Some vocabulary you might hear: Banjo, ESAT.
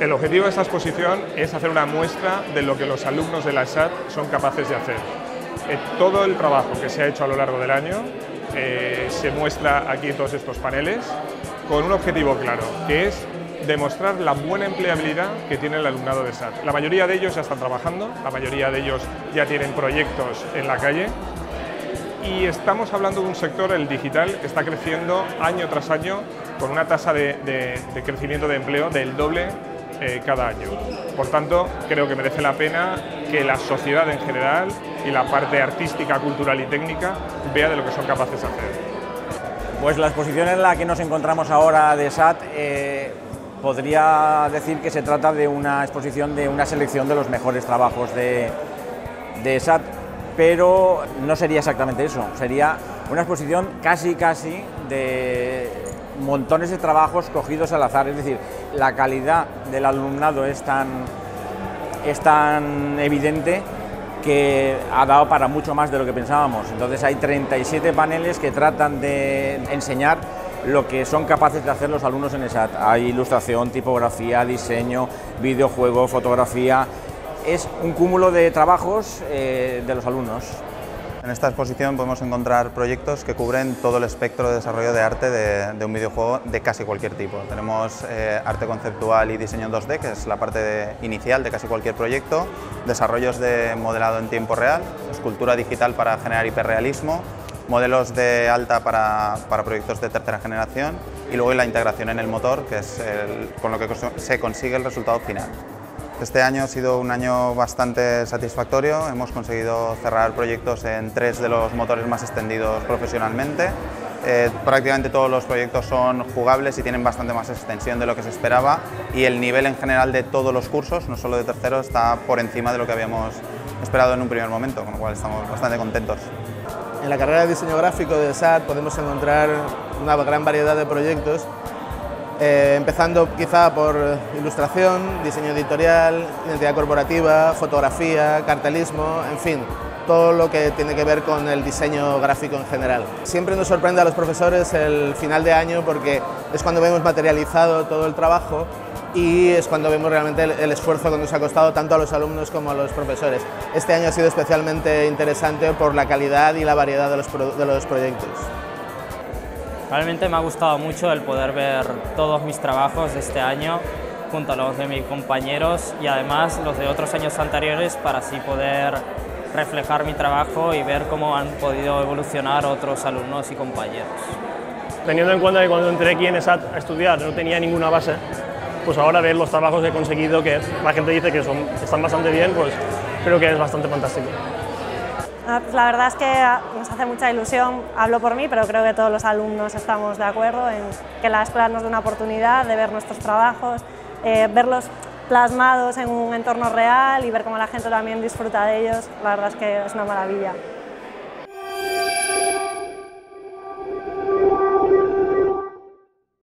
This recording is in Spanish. El objetivo de esta exposición es hacer una muestra de lo que los alumnos de la ESAT son capaces de hacer. Todo el trabajo que se ha hecho a lo largo del año se muestra aquí en todos estos paneles con un objetivo claro, que es demostrar la buena empleabilidad que tiene el alumnado de ESAT. La mayoría de ellos ya están trabajando, la mayoría de ellos ya tienen proyectos en la calle y estamos hablando de un sector, el digital, que está creciendo año tras año con una tasa de crecimiento de empleo del doble cada año. Por tanto, creo que merece la pena que la sociedad en general y la parte artística, cultural y técnica vea de lo que son capaces de hacer. Pues la exposición en la que nos encontramos ahora de ESAT podría decir que se trata de una exposición de una selección de los mejores trabajos de ESAT, pero no sería exactamente eso, sería una exposición casi de montones de trabajos cogidos al azar, es decir, la calidad del alumnado es tan evidente que ha dado para mucho más de lo que pensábamos. Entonces hay 37 paneles que tratan de enseñar lo que son capaces de hacer los alumnos en ESAT. Hay ilustración, tipografía, diseño, videojuego, fotografía. Es un cúmulo de trabajos de los alumnos. En esta exposición podemos encontrar proyectos que cubren todo el espectro de desarrollo de arte de un videojuego de casi cualquier tipo. Tenemos arte conceptual y diseño 2D, que es la parte inicial de casi cualquier proyecto, desarrollos de modelado en tiempo real, escultura digital para generar hiperrealismo, modelos de alta para proyectos de tercera generación y luego la integración en el motor, que es con lo que se consigue el resultado final. Este año ha sido un año bastante satisfactorio, hemos conseguido cerrar proyectos en 3 de los motores más extendidos profesionalmente. Prácticamente todos los proyectos son jugables y tienen bastante más extensión de lo que se esperaba y el nivel en general de todos los cursos, no solo de tercero, está por encima de lo que habíamos esperado en un primer momento, con lo cual estamos bastante contentos. En la carrera de diseño gráfico de ESAT podemos encontrar una gran variedad de proyectos. Empezando quizá por ilustración, diseño editorial, identidad corporativa, fotografía, cartelismo, en fin, todo lo que tiene que ver con el diseño gráfico en general. Siempre nos sorprende a los profesores el final de año porque es cuando vemos materializado todo el trabajo y es cuando vemos realmente el esfuerzo que nos ha costado tanto a los alumnos como a los profesores. Este año ha sido especialmente interesante por la calidad y la variedad de los proyectos. Realmente me ha gustado mucho el poder ver todos mis trabajos de este año junto a los de mis compañeros y además los de otros años anteriores para así poder reflejar mi trabajo y ver cómo han podido evolucionar otros alumnos y compañeros. Teniendo en cuenta que cuando entré aquí en ESAT a estudiar no tenía ninguna base, pues ahora ver los trabajos que he conseguido, que la gente dice que están bastante bien, pues creo que es bastante fantástico. La verdad es que nos hace mucha ilusión, hablo por mí, pero creo que todos los alumnos estamos de acuerdo en que la escuela nos da una oportunidad de ver nuestros trabajos, verlos plasmados en un entorno real y ver cómo la gente también disfruta de ellos. La verdad es que es una maravilla.